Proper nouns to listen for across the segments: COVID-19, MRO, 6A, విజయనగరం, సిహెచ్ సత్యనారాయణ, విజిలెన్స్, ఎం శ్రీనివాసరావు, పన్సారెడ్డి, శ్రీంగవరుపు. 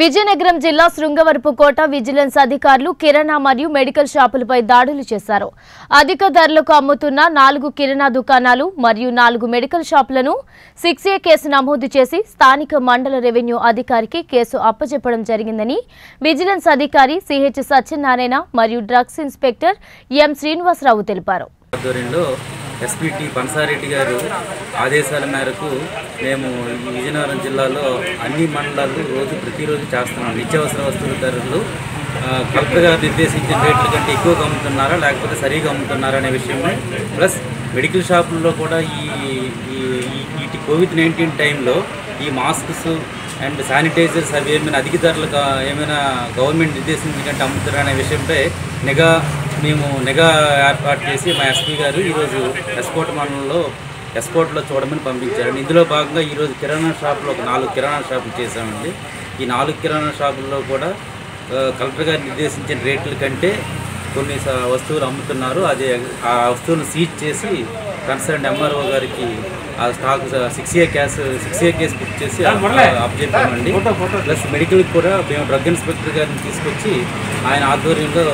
విజయనగరం జిల్లా శ్రీంగవరుపు కోట విజిలెన్స్ అధికారులు కిరాణా మరియు మెడికల్ షాపులపై దాడులు చేశారు. అధిక ధరలకు అమ్ముతున్న 4 కిరాణా దుకాణాలు మరియు 4 మెడికల్ షాపులను 6A కేసు నమోదు చేసి స్థానిక మండల రెవెన్యూ అధికారికి కేసు అప్పచెప్పడం జరిగిందని విజిలెన్స్ అధికారి సిహెచ్ సత్యనారాయణ మరియు డ్రగ్స్ ఇన్స్పెక్టర్ ఎం శ్రీనివాసరావు తెలిపారు. ఎస్పీటీ పన్సారెడ్డి గారు ఆదేశాల మేరకు మేము విజయనగరం జిల్లాలో అన్ని మండలాలు ప్రతిరోజు చేస్తున్నాం. నిత్యావసర వస్తువుల ధరలు కలెక్టర్ గారు నిర్దేశించిన రేట్ల కంటే ఎక్కువగా అమ్ముతున్నారా లేకపోతే సరిగా అమ్ముతున్నారా అనే విషయమే, ప్లస్ మెడికల్ షాపుల్లో కూడా ఈ COVID-19 టైంలో ఈ మాస్క్స్ అండ్ శానిటైజర్స్ అవి ఏమైనా అధిక ధరలకు ఏమైనా గవర్నమెంట్ నిర్దేశించిన కంటే అమ్ముతున్నారా అనే విషయంపై నిఘా ఏర్పాటు చేసి మా ఎస్పీ గారు ఈరోజు ఎస్కోర్ట్లో చూడమని పంపించారండి. ఇందులో భాగంగా ఈరోజు కిరాణా షాపులో ఒక 4 కిరాణా షాపులు చేశామండి. ఈ 4 కిరాణా షాపుల్లో కూడా కలెక్టర్ గారు నిర్దేశించిన రేట్ల కంటే కొన్ని వస్తువులు అమ్ముతున్నారు. అదే ఆ వస్తువులను సీజ్ చేసి కన్సర్న్ MRO గారికి ఆ స్టాక్ 6A కేసు బుక్ చేసి అప్పచెప్పామండి. ప్లస్ మెడికల్కి కూడా మేము డ్రగ్ ఇన్స్పెక్టర్ గారిని తీసుకొచ్చి ఆయన ఆధ్వర్యంలో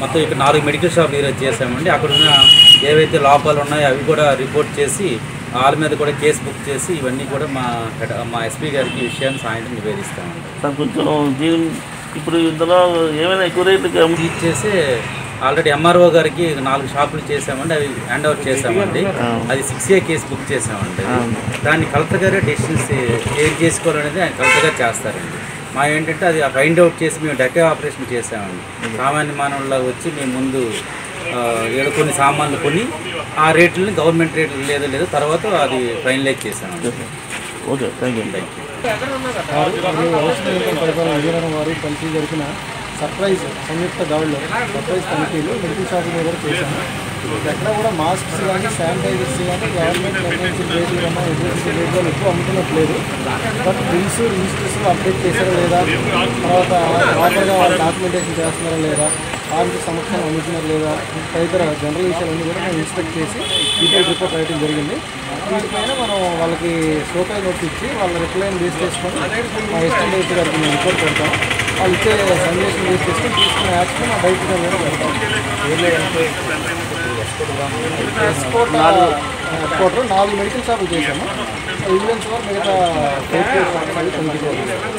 మొత్తం ఇక్కడ 4 మెడికల్ షాపులు ఈరోజు చేశామండి. అక్కడ ఉన్న ఏవైతే లోపాలు ఉన్నాయో అవి కూడా రిపోర్ట్ చేసి వాళ్ళ మీద కూడా కేసు బుక్ చేసి ఇవన్నీ కూడా మా ఎస్పీ గారికి ఈ విషయాన్ని సాయంత్రం నివేదిస్తామండి. ఇప్పుడు ఇందులో ఏమైనా ఎక్కువ రేట్లకి ఇచ్చేసి ఆల్రెడీ MRO గారికి 4 షాపులు చేసామండి. అవి హ్యాండ్ ఓవర్ చేసామండి. అది 6A కేసు బుక్ చేసామండి. దాన్ని కలెక్టర్ గారే డెసిషన్స్ ఏం చేసుకోవాలనేది ఆయన కలెక్టర్ గారు చేస్తారండి. మా ఏంటంటే అది ఫైండ్ అవుట్ చేసి మేము డెకే ఆపరేషన్ చేసామండి. సామాన్య మానవుల్లో వచ్చి మేము ముందు ఏడుకొని సామాన్లు కొని ఆ రేట్లని గవర్నమెంట్ రేట్లు లేదో లేదో తర్వాత అది ఫైనలైజ్ చేసామండి. Okay, thank you. విజయనగరం వారు కలిసి జరిగిన సర్ప్రైజ్ సంయుక్త దాడుల్లో సర్ప్రైజ్ కమిటీలు మెడికల్ షాపుల మీద చేశాము. ఎక్కడ కూడా మాస్క్స్ కానీ శానిటైజర్స్ కానీ గవర్నమెంట్ నిర్ణయించిన రేట్లు కన్నా ఎటువంటి రేట్లు ఎక్కువ అమ్ముతున్నట్లేదు. బట్ బిల్స్ రిజిస్ట్రేషన్లు అప్డేట్ చేశారా లేదా, తర్వాత వాటర్గా వాళ్ళు డాక్యుమెంటేషన్ చేస్తున్నారా లేదా, వాళ్ళకి సమస్యలు అమ్ముతున్నారా లేదా, తదితర జనరల్ విషయాలన్నీ కూడా మేము ఇన్స్పెక్ట్ చేసి డీటెయిల్ రిపోర్ట్ రాయడం జరిగింది. వీటిపైన మనం వాళ్ళకి సోపై నోట్ ఇచ్చి వాళ్ళ రిప్లైన్ బేస్ చేసుకొని మా ఎస్టేట్ డైరెక్టర్ గారికి మేము రిపోర్ట్ పెడతాం. వాళ్ళు ఇచ్చే సందేశం బేస్ చేసుకొని తీసుకున్న యాప్స్కి మా బయటగా కూడా పెడతాం. ఎస్కోర్ట్లో 4 మెడికల్ షాపులు చేశాము. విజిలెన్స్ వారు మిగతా